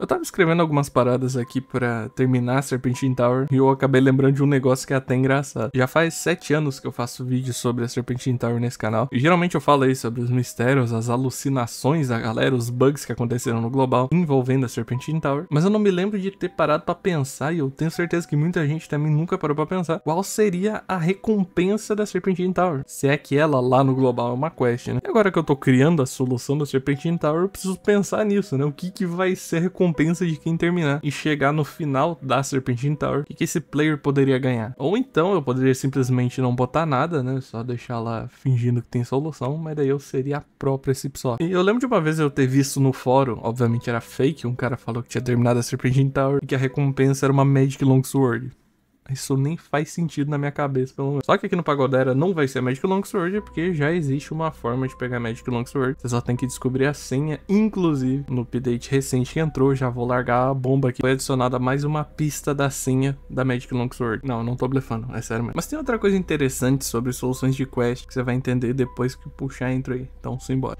Eu tava escrevendo algumas paradas aqui pra terminar Serpentine Tower e eu acabei lembrando de um negócio que é até engraçado. Já faz 7 anos que eu faço vídeo sobre a Serpentine Tower nesse canal. E geralmente eu falo aí sobre os mistérios, as alucinações da galera, os bugs que aconteceram no global envolvendo a Serpentine Tower. Mas eu não me lembro de ter parado pra pensar, e eu tenho certeza que muita gente também nunca parou pra pensar, qual seria a recompensa da Serpentine Tower. Se é que ela lá no global é uma quest, né? E agora que eu tô criando a solução da Serpentine Tower, eu preciso pensar nisso, né? O que que vai ser a recompensa de quem terminar e chegar no final da Serpentine Tower, o que esse player poderia ganhar? Ou então eu poderia simplesmente não botar nada, né? Só deixar lá fingindo que tem solução, mas daí eu seria a própria Cipsoft. E eu lembro de uma vez eu ter visto no fórum, obviamente era fake, um cara falou que tinha terminado a Serpentine Tower e que a recompensa era uma Magic Longsword. Isso nem faz sentido na minha cabeça, pelo menos. Só que aqui no Pagodera não vai ser Magic Longsword, porque já existe uma forma de pegar Magic Longsword. Você só tem que descobrir a senha, inclusive no update recente que entrou, já vou largar a bomba aqui, foi adicionada mais uma pista da senha da Magic Longsword. Não, não tô blefando, é sério mesmo. Mas tem outra coisa interessante sobre soluções de quest que você vai entender depois que puxar a intro aí. Então, simbora.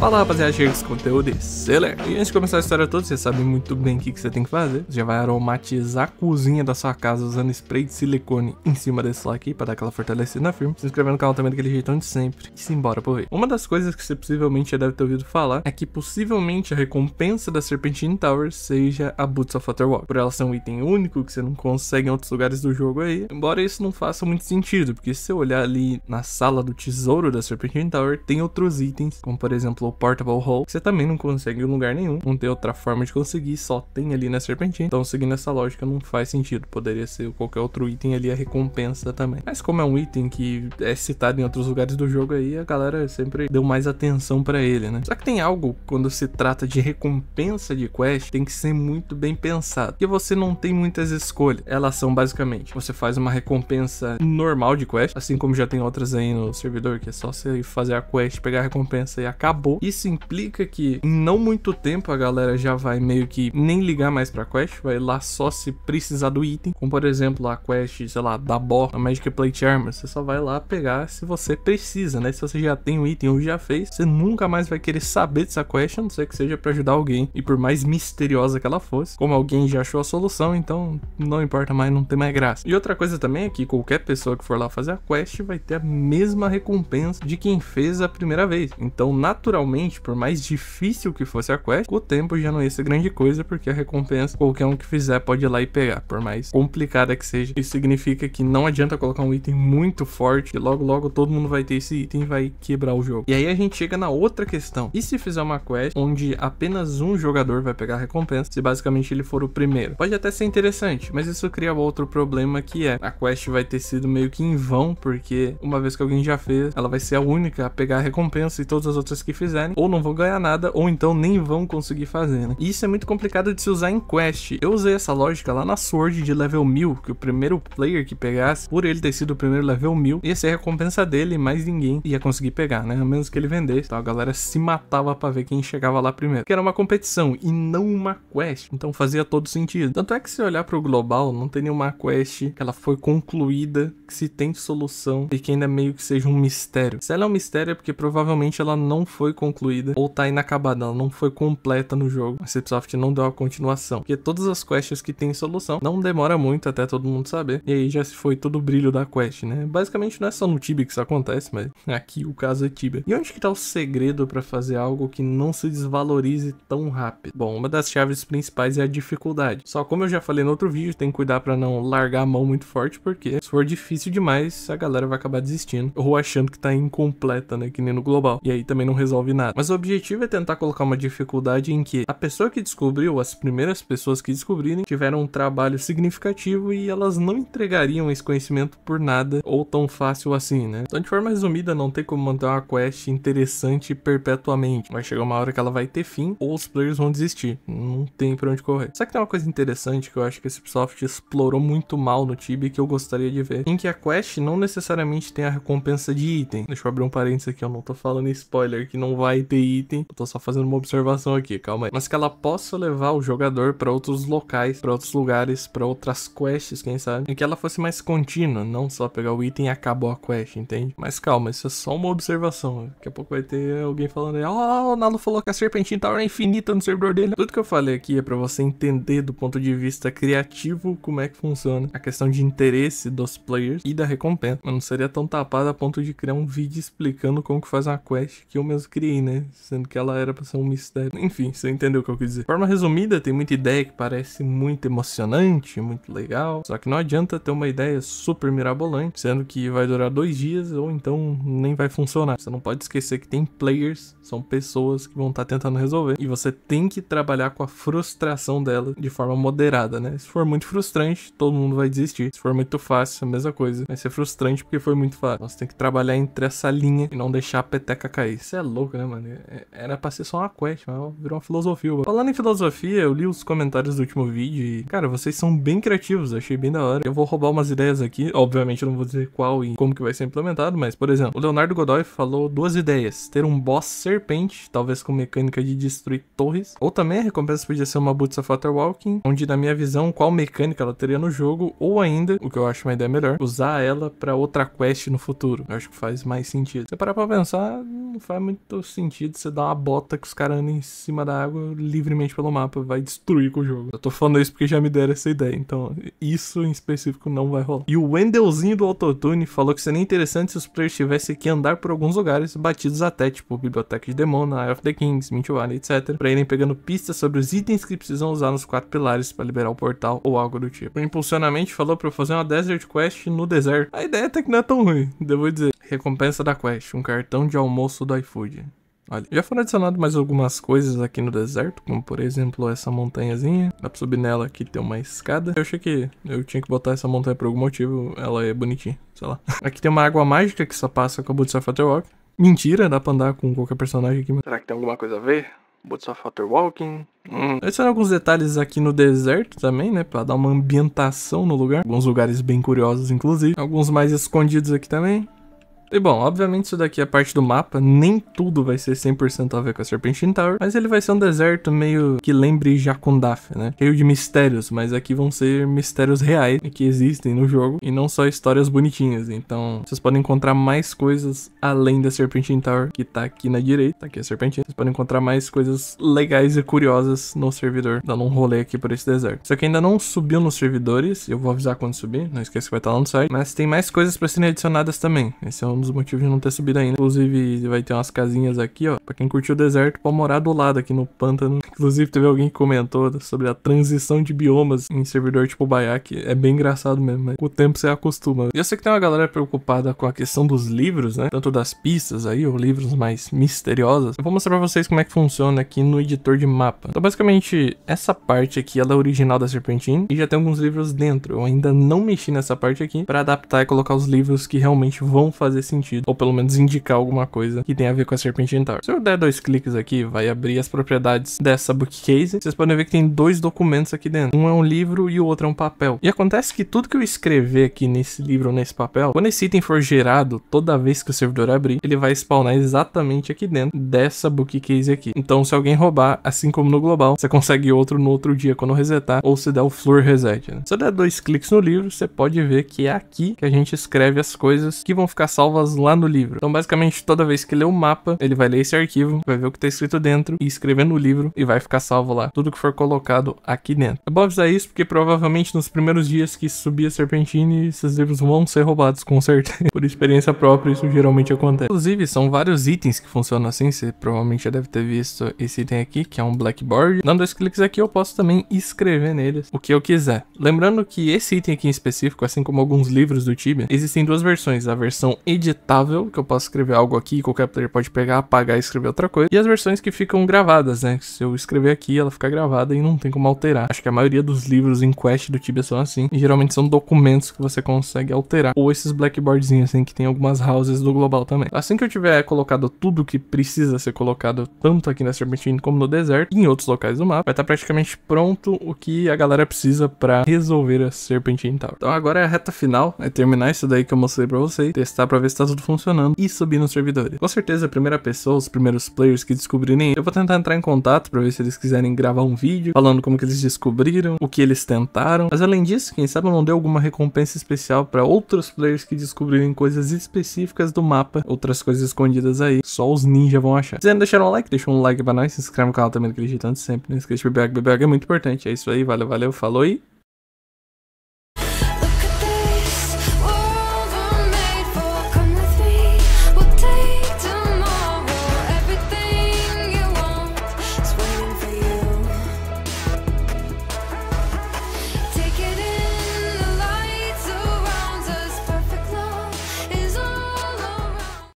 Fala rapaziada, chega esse conteúdo e select. E antes de começar a história toda, você sabe muito bem o que você tem que fazer. Você já vai aromatizar a cozinha da sua casa usando spray de silicone em cima desse lá aqui, pra dar aquela fortalecida na firma. Se inscrever no canal também daquele jeitão de sempre. E simbora por ver. Uma das coisas que você possivelmente já deve ter ouvido falar é que possivelmente a recompensa da Serpentine Tower seja a Boots of Waterwalk. Por ela ser um item único que você não consegue em outros lugares do jogo aí. Embora isso não faça muito sentido, porque se você olhar ali na sala do tesouro da Serpentine Tower, tem outros itens, como por exemplo o Portable Hole, que você também não consegue em lugar nenhum, não tem outra forma de conseguir, só tem ali na Serpentine. Então, seguindo essa lógica, não faz sentido, poderia ser qualquer outro item ali a recompensa também. Mas como é um item que é citado em outros lugares do jogo aí, a galera sempre deu mais atenção pra ele, né? Só que tem algo, quando se trata de recompensa de quest, tem que ser muito bem pensado, porque você não tem muitas escolhas. Elas são basicamente, você faz uma recompensa normal de quest, assim como já tem outras aí no servidor, que é só você fazer a quest, pegar a recompensa e acabou. Isso implica que em não muito tempo a galera já vai meio que nem ligar mais pra quest, vai lá só se precisar do item, como por exemplo a quest, sei lá, da Bó, a Magic Plate Armor, você só vai lá pegar se você precisa, né? Se você já tem o item ou já fez, você nunca mais vai querer saber dessa quest, a não ser que seja pra ajudar alguém, e por mais misteriosa que ela fosse, como alguém já achou a solução, então não importa mais, não tem mais graça. E outra coisa também é que qualquer pessoa que for lá fazer a quest vai ter a mesma recompensa de quem fez a primeira vez, então naturalmente, por mais difícil que fosse a quest, com o tempo já não ia ser grande coisa, porque a recompensa qualquer um que fizer pode ir lá e pegar, por mais complicada que seja. Isso significa que não adianta colocar um item muito forte, que logo logo todo mundo vai ter esse item e vai quebrar o jogo. E aí a gente chega na outra questão: e se fizer uma quest onde apenas um jogador vai pegar a recompensa, se basicamente ele for o primeiro? Pode até ser interessante, mas isso cria outro problema, que é a quest vai ter sido meio que em vão, porque uma vez que alguém já fez, ela vai ser a única a pegar a recompensa, e todas as outras que fizerem ou não vão ganhar nada, ou então nem vão conseguir fazer, né? E isso é muito complicado de se usar em quest. Eu usei essa lógica lá na Sword de level 1000, que o primeiro player que pegasse, por ele ter sido o primeiro level 1000, ia ser a recompensa dele, mas ninguém ia conseguir pegar, né? A menos que ele vendesse. Então a galera se matava pra ver quem chegava lá primeiro, porque era uma competição e não uma quest, então fazia todo sentido. Tanto é que se olhar pro global, não tem nenhuma quest que ela foi concluída, que se tem solução e que ainda meio que seja um mistério. Se ela é um mistério é porque provavelmente ela não foi concluída, ou tá inacabada, ela não foi completa no jogo, a Cipsoft não deu a continuação, porque todas as quests que tem solução não demora muito até todo mundo saber, e aí já se foi todo o brilho da quest, né? Basicamente não é só no Tibia que isso acontece, mas aqui o caso é Tibia. E onde que tá o segredo pra fazer algo que não se desvalorize tão rápido? Bom, uma das chaves principais é a dificuldade, só como eu já falei no outro vídeo, tem que cuidar pra não largar a mão muito forte, porque se for difícil demais, a galera vai acabar desistindo, ou achando que tá incompleta, né? Que nem no global, e aí também não resolve nada. Mas o objetivo é tentar colocar uma dificuldade em que a pessoa que descobriu, as primeiras pessoas que descobrirem, tiveram um trabalho significativo e elas não entregariam esse conhecimento por nada ou tão fácil assim, né? Então, de forma resumida, não tem como manter uma quest interessante perpetuamente. Vai chegar uma hora que ela vai ter fim ou os players vão desistir. Não tem pra onde correr. Só que tem uma coisa interessante que eu acho que a Cipsoft explorou muito mal no Tibia, que eu gostaria de ver, em que a quest não necessariamente tem a recompensa de item. Deixa eu abrir um parênteses aqui, eu não tô falando spoiler, que não vai ter item. Eu tô só fazendo uma observação aqui, calma aí. Mas que ela possa levar o jogador pra outros locais, pra outros lugares, pra outras quests, quem sabe. E que ela fosse mais contínua, não só pegar o item e acabou a quest, entende? Mas calma, isso é só uma observação. Daqui a pouco vai ter alguém falando aí, ó, o Nalu falou que a Serpentine Tower é infinita no servidor dele. Tudo que eu falei aqui é pra você entender do ponto de vista criativo como é que funciona. A questão de interesse dos players e da recompensa. Mas não seria tão tapado a ponto de criar um vídeo explicando como que faz uma quest que eu mesmo criei, né? Sendo que ela era pra ser um mistério. Enfim, você entendeu o que eu quis dizer. De forma resumida, tem muita ideia que parece muito emocionante, muito legal. Só que não adianta ter uma ideia super mirabolante, sendo que vai durar 2 dias ou então nem vai funcionar. Você não pode esquecer que tem players, são pessoas que vão estar tentando resolver. E você tem que trabalhar com a frustração dela de forma moderada, né? Se for muito frustrante, todo mundo vai desistir. Se for muito fácil, a mesma coisa. Vai ser frustrante porque foi muito fácil. Nós temos que trabalhar entre essa linha e não deixar a peteca cair. Isso é louco, né, mano? Era pra ser só uma quest, mas virou uma filosofia. Mano. Falando em filosofia, eu li os comentários do último vídeo e, cara, vocês são bem criativos. Achei bem da hora. Eu vou roubar umas ideias aqui. Obviamente, eu não vou dizer qual e como que vai ser implementado, mas, por exemplo, o Leonardo Godoy falou 2 ideias. Ter um boss serpente, talvez com mecânica de destruir torres. Ou também a recompensa podia ser uma Boots of Waterwalk, onde, na minha visão, qual mecânica ela teria no jogo, ou ainda, o que eu acho uma ideia melhor, usar ela pra outra quest no futuro. Eu acho que faz mais sentido. Se parar pra pensar, não faz muito sentido você dar uma bota que os caras andam em cima da água livremente pelo mapa, vai destruir com o jogo. Eu tô falando isso porque já me deram essa ideia, então isso em específico não vai rolar. E o Wendelzinho do Autotune falou que seria interessante se os players tivessem que andar por alguns lugares batidos até, tipo Biblioteca de Demônio, Eye of the Kings, Minty Valley, etc, pra irem pegando pistas sobre os itens que precisam usar nos 4 pilares pra liberar o portal ou algo do tipo. O Impulsionamente falou pra eu fazer uma Desert Quest no deserto. A ideia até que não é tão ruim, devo dizer. Recompensa da quest, um cartão de almoço do iFood. Olha, já foram adicionadas mais algumas coisas aqui no deserto, como por exemplo essa montanhazinha. Dá pra subir nela aqui, tem uma escada. Eu achei que eu tinha que botar essa montanha por algum motivo, ela é bonitinha, sei lá. Aqui tem uma água mágica que só passa com a Boots of Waterwalk. Mentira, dá pra andar com qualquer personagem aqui. Mas será que tem alguma coisa a ver? Boots of Waterwalking. Adicionando alguns detalhes aqui no deserto também, né, pra dar uma ambientação no lugar. Alguns lugares bem curiosos, inclusive. Alguns mais escondidos aqui também. E bom, obviamente isso daqui é parte do mapa, nem tudo vai ser 100% a ver com a Serpentine Tower, mas ele vai ser um deserto meio que lembre Jacundá, né? Cheio de mistérios, mas aqui vão ser mistérios reais que existem no jogo e não só histórias bonitinhas, então vocês podem encontrar mais coisas além da Serpentine Tower, que tá aqui na direita, tá aqui a Serpentine, vocês podem encontrar mais coisas legais e curiosas no servidor, dando um rolê aqui por esse deserto. Isso aqui ainda não subiu nos servidores, eu vou avisar quando subir, não esqueça que vai estar lá no site, mas tem mais coisas pra serem adicionadas também, esse é um dos motivos de não ter subido ainda. Inclusive, vai ter umas casinhas aqui, ó. Pra quem curtiu o deserto, pode morar do lado aqui no pântano. Inclusive, teve alguém que comentou sobre a transição de biomas em servidor tipo Baiaque. É bem engraçado mesmo, mas com o tempo você acostuma. E eu sei que tem uma galera preocupada com a questão dos livros, né? Tanto das pistas aí, ou livros mais misteriosos. Eu vou mostrar pra vocês como é que funciona aqui no editor de mapa. Então, basicamente, essa parte aqui, ela é original da Serpentine e já tem alguns livros dentro. Eu ainda não mexi nessa parte aqui pra adaptar e colocar os livros que realmente vão fazer sentido, ou pelo menos indicar alguma coisa que tem a ver com a Serpentine Tower. Se eu der 2 cliques aqui, vai abrir as propriedades dessa bookcase. Vocês podem ver que tem 2 documentos aqui dentro. Um é um livro e o outro é um papel. E acontece que tudo que eu escrever aqui nesse livro ou nesse papel, quando esse item for gerado, toda vez que o servidor abrir, ele vai spawnar exatamente aqui dentro dessa bookcase aqui. Então, se alguém roubar, assim como no global, você consegue outro no outro dia quando resetar, ou se der o floor reset, né? Se eu der 2 cliques no livro, você pode ver que é aqui que a gente escreve as coisas que vão ficar salvas lá no livro. Então basicamente toda vez que ler o mapa, ele vai ler esse arquivo, vai ver o que tá escrito dentro e escrever no livro e vai ficar salvo lá, tudo que for colocado aqui dentro. É bom avisar isso porque provavelmente nos primeiros dias que subir a Serpentine, esses livros vão ser roubados, com certeza. Por experiência própria isso geralmente acontece. Inclusive são vários itens que funcionam assim, você provavelmente já deve ter visto esse item aqui, que é um blackboard. Dando 2 cliques aqui eu posso também escrever neles o que eu quiser. Lembrando que esse item aqui em específico, assim como alguns livros do Tibia, existem 2 versões, a versão editável, que eu posso escrever algo aqui, qualquer player pode pegar, apagar e escrever outra coisa, e as versões que ficam gravadas, né? Se eu escrever aqui, ela fica gravada e não tem como alterar. Acho que a maioria dos livros em quest do Tibia são assim, e geralmente são documentos que você consegue alterar, ou esses blackboardzinhos assim, que tem algumas houses do global também. Assim que eu tiver colocado tudo que precisa ser colocado, tanto aqui na Serpentine como no deserto, e em outros locais do mapa, vai estar praticamente pronto o que a galera precisa pra resolver a Serpentine Tower. Então agora é a reta final, é terminar isso daí que eu mostrei pra vocês, testar pra ver se tá tudo funcionando e subir nos servidores. Com certeza a primeira pessoa, os primeiros players que descobrirem, eu vou tentar entrar em contato pra ver se eles quiserem gravar um vídeo falando como que eles descobriram, o que eles tentaram, mas além disso, quem sabe eu não dei alguma recompensa especial pra outros players que descobrirem coisas específicas do mapa, outras coisas escondidas aí, só os ninjas vão achar. Se quiserem deixar um like, deixa um like pra nós, se inscreve no canal também, acreditando sempre, não esquece de BBH, BBH é muito importante, é isso aí, valeu, valeu, falou e...